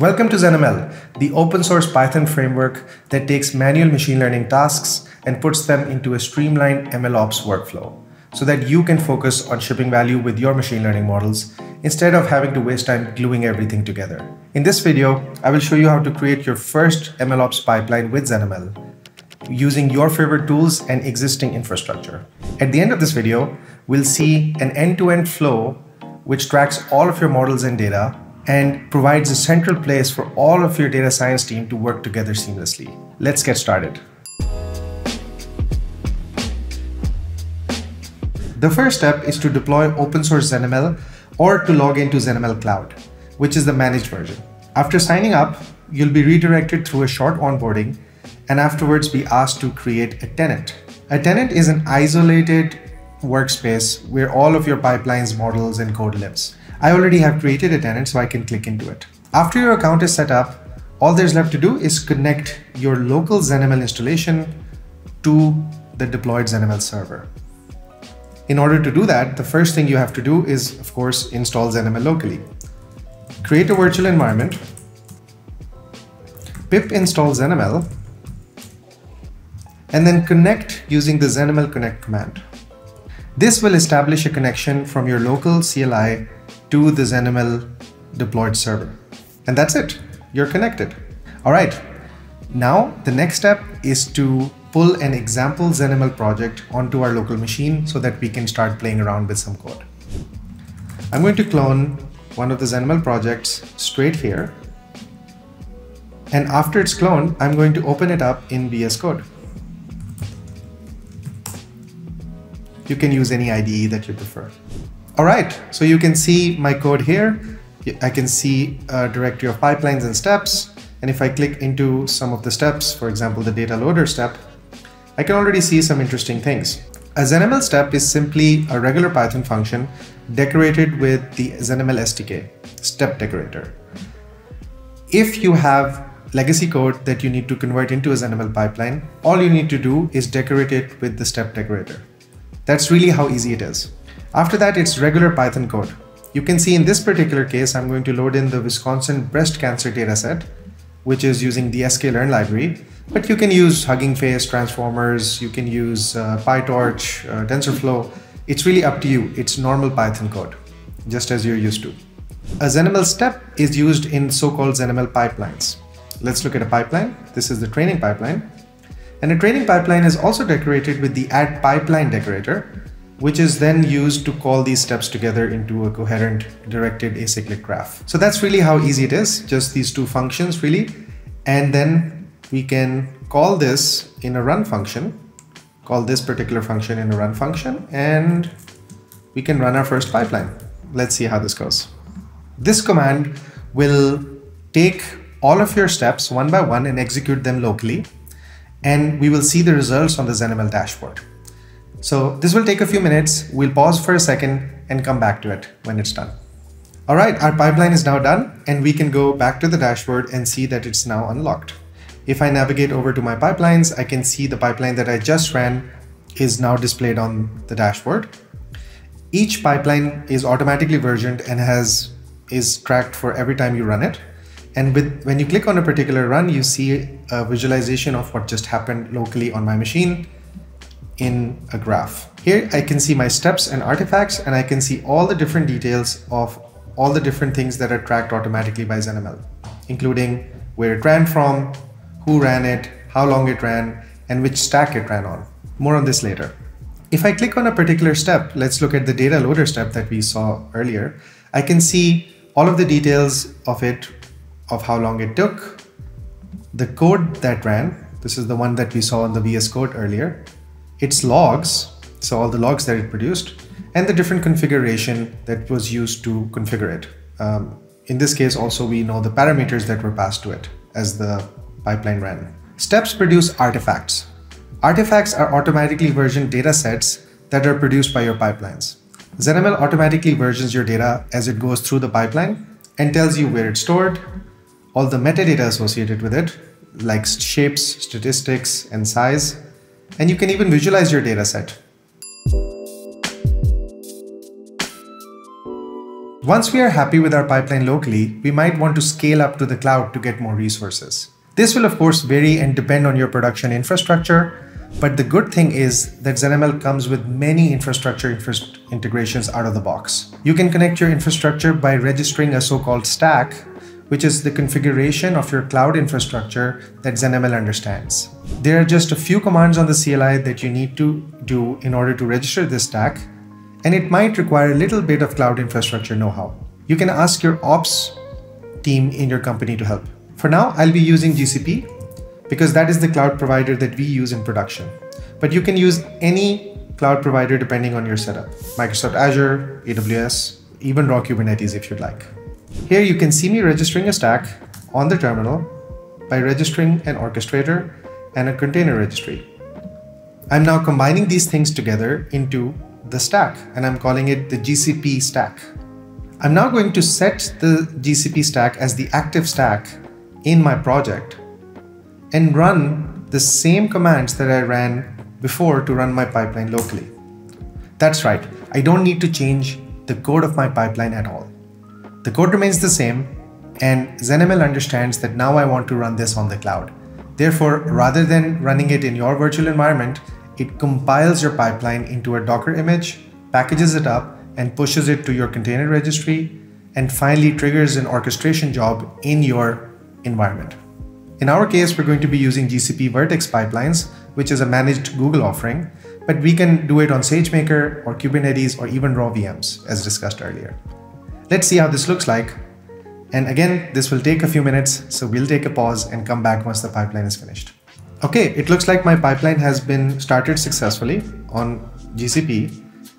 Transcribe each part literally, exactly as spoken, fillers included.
Welcome to ZenML, the open source Python framework that takes manual machine learning tasks and puts them into a streamlined MLOps workflow so that you can focus on shipping value with your machine learning models instead of having to waste time gluing everything together. In this video, I will show you how to create your first MLOps pipeline with ZenML using your favorite tools and existing infrastructure. At the end of this video, we'll see an end-to-end flow which tracks all of your models and data and provides a central place for all of your data science team to work together seamlessly. Let's get started. The first step is to deploy open source ZenML or to log into ZenML Cloud, which is the managed version. After signing up, you'll be redirected through a short onboarding and afterwards be asked to create a tenant. A tenant is an isolated workspace where all of your pipelines, models, and code lives. I already have created a tenant, so I can click into it. After your account is set up, all there's left to do is connect your local ZenML installation to the deployed ZenML server. In order to do that, the first thing you have to do is, of course, install ZenML locally. Create a virtual environment, pip install ZenML, and then connect using the ZenML connect command. This will establish a connection from your local C L I to the ZenML deployed server. And that's it, you're connected. All right, now the next step is to pull an example ZenML project onto our local machine so that we can start playing around with some code. I'm going to clone one of the ZenML projects straight here. And after it's cloned, I'm going to open it up in V S Code. You can use any I D E that you prefer. All right, so you can see my code here. I can see a directory of pipelines and steps. And if I click into some of the steps, for example, the data loader step, I can already see some interesting things. A ZenML step is simply a regular Python function decorated with the ZenML S D K, step decorator. If you have legacy code that you need to convert into a ZenML pipeline, all you need to do is decorate it with the step decorator. That's really how easy it is. After that, it's regular Python code. You can see in this particular case, I'm going to load in the Wisconsin breast cancer dataset, which is using the sklearn library, but you can use Hugging Face, Transformers, you can use uh, PyTorch, uh, TensorFlow. It's really up to you. It's normal Python code, just as you're used to. A ZenML step is used in so-called ZenML pipelines. Let's look at a pipeline. This is the training pipeline. And a training pipeline is also decorated with the add pipeline decorator, which is then used to call these steps together into a coherent directed acyclic graph. So that's really how easy it is, just these two functions really. And then we can call this in a run function, call this particular function in a run function, and we can run our first pipeline. Let's see how this goes. This command will take all of your steps one by one and execute them locally. And we will see the results on the ZenML dashboard. So this will take a few minutes. We'll pause for a second and come back to it when it's done. All right, our pipeline is now done and we can go back to the dashboard and see that it's now unlocked. If I navigate over to my pipelines, I can see the pipeline that I just ran is now displayed on the dashboard. Each pipeline is automatically versioned and has is tracked for every time you run it. And with, when you click on a particular run, you see a visualization of what just happened locally on my machine in a graph. Here I can see my steps and artifacts, and I can see all the different details of all the different things that are tracked automatically by ZenML, including where it ran from, who ran it, how long it ran, and which stack it ran on. More on this later. If I click on a particular step, let's look at the data loader step that we saw earlier. I can see all of the details of it, of how long it took, the code that ran, this is the one that we saw in the V S Code earlier, its logs, so all the logs that it produced, and the different configuration that was used to configure it. Um, in this case, also we know the parameters that were passed to it as the pipeline ran. Steps produce artifacts. Artifacts are automatically versioned data sets that are produced by your pipelines. ZenML automatically versions your data as it goes through the pipeline and tells you where it's stored, all the metadata associated with it, like shapes, statistics, and size, and you can even visualize your data set. Once we are happy with our pipeline locally, we might want to scale up to the cloud to get more resources. This will of course vary and depend on your production infrastructure, but the good thing is that ZenML comes with many infrastructure infra integrations out of the box. You can connect your infrastructure by registering a so-called stack, which is the configuration of your cloud infrastructure that ZenML understands. There are just a few commands on the C L I that you need to do in order to register this stack, and it might require a little bit of cloud infrastructure know-how. You can ask your ops team in your company to help. For now, I'll be using G C P, because that is the cloud provider that we use in production. But you can use any cloud provider depending on your setup. Microsoft Azure, A W S, even raw Kubernetes if you'd like. Here you can see me registering a stack on the terminal by registering an orchestrator and a container registry. I'm now combining these things together into the stack, and I'm calling it the G C P stack. I'm now going to set the G C P stack as the active stack in my project and run the same commands that I ran before to run my pipeline locally. That's right, I don't need to change the code of my pipeline at all. The code remains the same, and ZenML understands that now I want to run this on the cloud. Therefore, rather than running it in your virtual environment, it compiles your pipeline into a Docker image, packages it up, and pushes it to your container registry, and finally triggers an orchestration job in your environment. In our case, we're going to be using G C P Vertex Pipelines, which is a managed Google offering, but we can do it on SageMaker or Kubernetes or even raw V Ms, as discussed earlier. Let's see how this looks like. And again, this will take a few minutes, so we'll take a pause and come back once the pipeline is finished. Okay, it looks like my pipeline has been started successfully on G C P.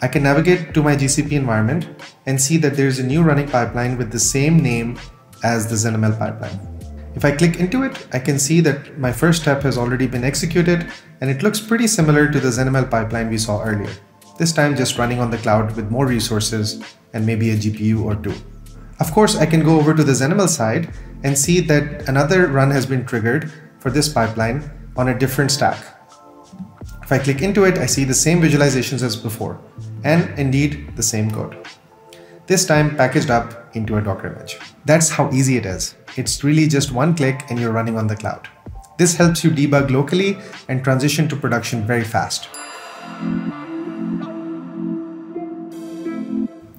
I can navigate to my G C P environment and see that there's a new running pipeline with the same name as the ZenML pipeline. If I click into it, I can see that my first step has already been executed, and it looks pretty similar to the ZenML pipeline we saw earlier. This time just running on the cloud with more resources and maybe a G P U or two. Of course, I can go over to the ZenML side and see that another run has been triggered for this pipeline on a different stack. If I click into it, I see the same visualizations as before, and indeed the same code. This time packaged up into a Docker image. That's how easy it is. It's really just one click and you're running on the cloud. This helps you debug locally and transition to production very fast.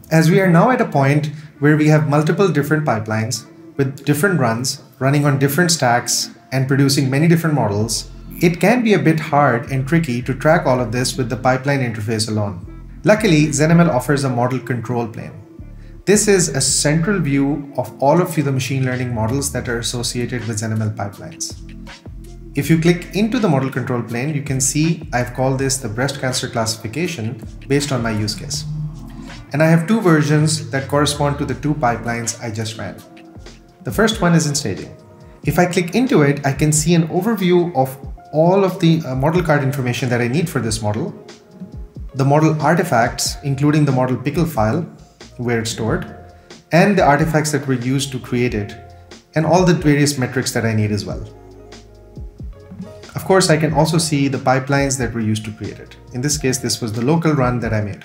As we are now at a point where we have multiple different pipelines with different runs running on different stacks and producing many different models, it can be a bit hard and tricky to track all of this with the pipeline interface alone. Luckily, ZenML offers a model control plane. This is a central view of all of the machine learning models that are associated with ZenML pipelines. If you click into the model control plane, you can see I've called this the breast cancer classification based on my use case. And I have two versions that correspond to the two pipelines I just ran. The first one is in staging. If I click into it, I can see an overview of all of the model card information that I need for this model, the model artifacts, including the model pickle file, where it's stored, and the artifacts that were used to create it, and all the various metrics that I need as well. Of course, I can also see the pipelines that were used to create it. In this case, this was the local run that I made.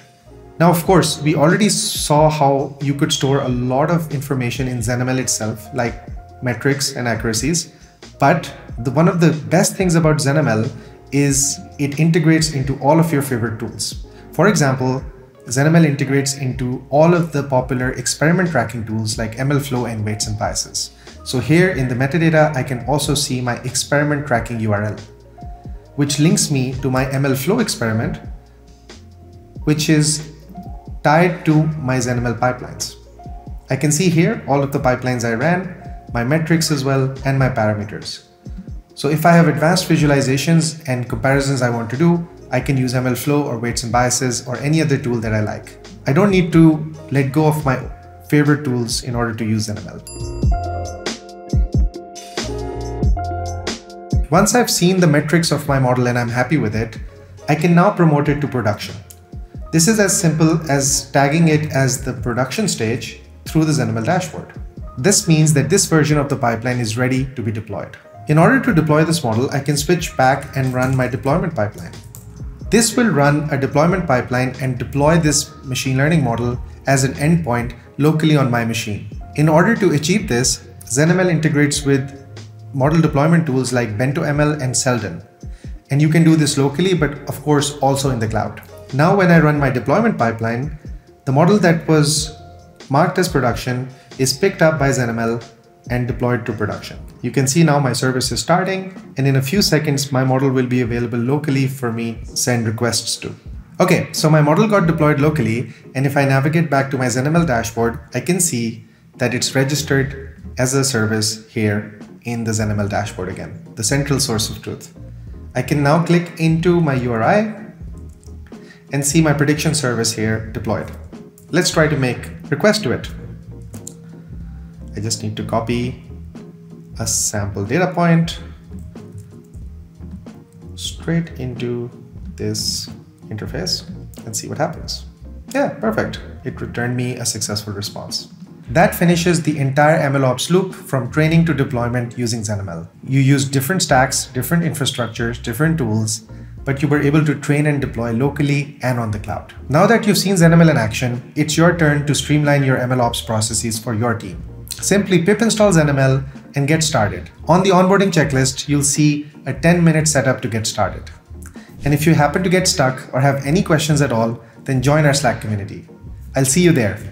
Now, of course, we already saw how you could store a lot of information in ZenML itself, like metrics and accuracies, but the, one of the best things about ZenML is it integrates into all of your favorite tools. For example, ZenML integrates into all of the popular experiment tracking tools like MLflow and Weights and Biases. So here in the metadata, I can also see my experiment tracking U R L, which links me to my MLflow experiment, which is tied to my ZenML pipelines. I can see here all of the pipelines I ran, my metrics as well, and my parameters. So if I have advanced visualizations and comparisons I want to do, I can use MLflow or Weights and Biases or any other tool that I like. I don't need to let go of my favorite tools in order to use ZenML. Once I've seen the metrics of my model and I'm happy with it, I can now promote it to production. This is as simple as tagging it as the production stage through the ZenML dashboard. This means that this version of the pipeline is ready to be deployed. In order to deploy this model, I can switch back and run my deployment pipeline. This will run a deployment pipeline and deploy this machine learning model as an endpoint locally on my machine. In order to achieve this, ZenML integrates with model deployment tools like BentoML and Seldon. And you can do this locally, but of course also in the cloud. Now when I run my deployment pipeline, the model that was marked as production is picked up by ZenML and deployed to production. You can see now my service is starting, and in a few seconds my model will be available locally for me to send requests to. Okay, so my model got deployed locally, and if I navigate back to my ZenML dashboard, I can see that it's registered as a service here in the ZenML dashboard again, the central source of truth. I can now click into my U R I and see my prediction service here deployed. Let's try to make request to it. I just need to copy a sample data point straight into this interface and see what happens. Yeah, perfect. It returned me a successful response. That finishes the entire MLOps loop from training to deployment using ZenML. You use different stacks, different infrastructures, different tools, but you were able to train and deploy locally and on the cloud. Now that you've seen ZenML in action, it's your turn to streamline your MLOps processes for your team. Simply pip install ZenML and get started. On the onboarding checklist, you'll see a ten minute setup to get started. And if you happen to get stuck or have any questions at all, then join our Slack community. I'll see you there.